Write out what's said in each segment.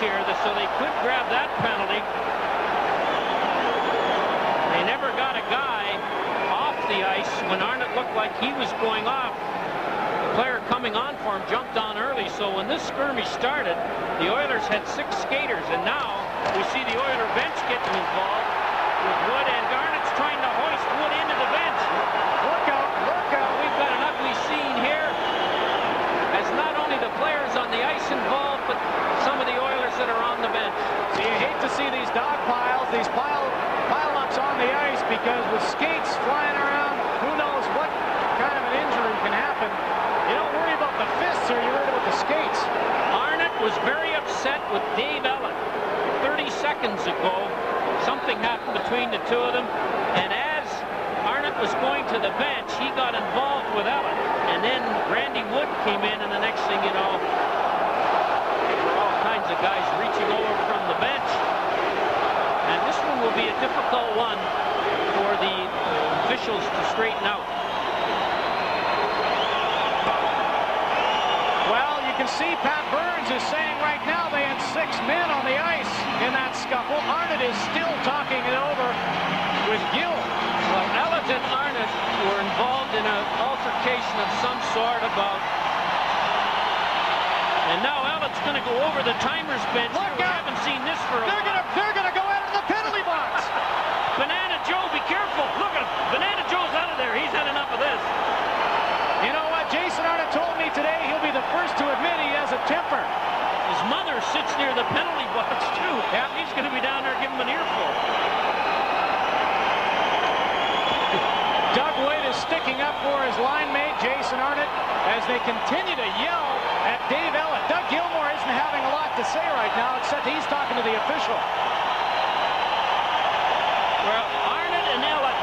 here, so they could grab that penalty. They never got a guy off the ice when Arnott looked like he was going off. The player coming on for him jumped on early, so when this skirmish started, the Oilers had 6 skaters, and now we see the Oiler bench getting involved with Wood, and Arnott's trying to hoist Wood into the bench. Look out, look out. We've got an ugly scene here, as not only the players on the ice involved, but some of the Oilers that are on the bench. So you hate to see these dog piles, these pile-ups on the ice, because with skates flying around, who knows what kind of an injury can happen. You don't worry about the fists, or you worry about the skates. Arnott was very upset with Dave Ellett. 30 seconds ago, something happened between the two of them, and as Arnott was going to the bench, he got involved with Ellett, and then Randy Wood came in, and the next thing you know, there were all kinds of guys reaching over from the bench, and this one will be a difficult one for the officials to straighten out. Well, you can see Pat Burns is saying right now they had 6 men on the ice in that scuffle. Arnott is still talking it over with Gill. Well, Ellett and Arnott were involved in an altercation of some sort about... And now Ellett's going to go over the timer's bench. Look out. We haven't seen this for a while. They're going to go out of the penalty box. Banana Joe, be careful. Look at him. Banana Joe's out of there. He's had enough of this. You know what? Jason Arnott told me today he'll be the first to admit he has a temper. His mother sits near the penalty box, too. Yeah. He's going to be down there giving him an earful. Doug Weight is sticking up for his line mate, Jason Arnott, as they continue to yell at Dave Ellett. Doug Gilmour isn't having a lot to say right now, except he's talking to the official. Well, Arnott and Ellett,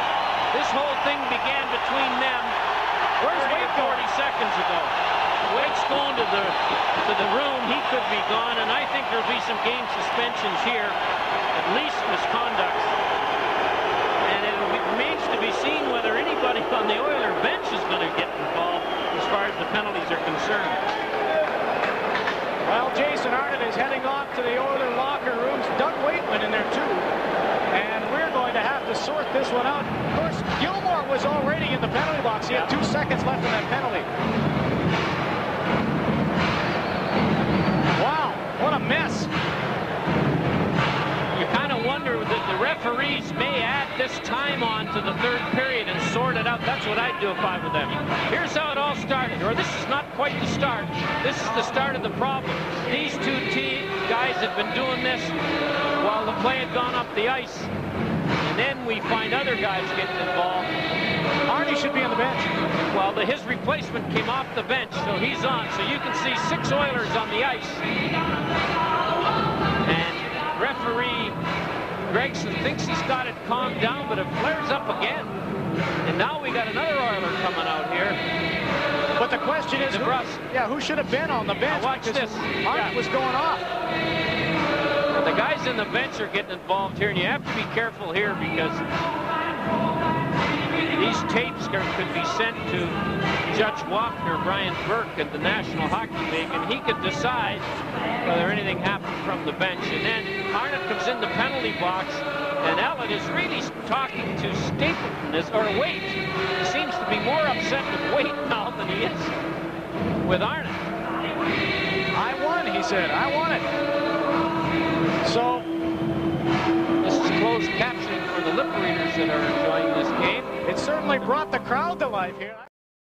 this whole thing began between them. Where's Wade 40 seconds ago? Wade's going to the room. He could be gone, and I think there'll be some game suspensions here, at least misconducts. And it remains to be seen whether anybody on the Oiler bench is going to get involved as far as the penalties are concerned. Well, Jason Arnott is heading off to the Oiler locker rooms. Doug Weight went in there too, and we're going to have to sort this one out. Of course, Gilmour was already in the penalty box. He had 2 seconds left in that penalty. Wow, what a mess. You kind of wonder that the referees may add this time on to the third period and sort it out. That's what I'd do if I were them. Here's how it all started, or this is not quite the start. This is the start of the problem. These two guys have been doing this while the play had gone up the ice. And then we find other guys getting involved. Arnie should be on the bench. Well, his replacement came off the bench, so he's on. So you can see 6 Oilers on the ice. And referee Gregson thinks he's got it calmed down, but it flares up again. And now we got another Oiler coming out here. But the question is, who should have been on the bench? Now watch this. Arnie was going off. The guys in the bench are getting involved here, and you have to be careful here because these tapes could be sent to Judge Walker, Brian Burke, and the National Hockey League, and he could decide whether anything happened from the bench. And then Arnott comes in the penalty box, and Ellett is really talking to Stapleton, or Wade. He seems to be more upset with Wade now than he is with Arnott. I won, he said. I won it. So, this is closed captioning for the lip readers that are enjoying this game. It certainly brought the crowd to life here.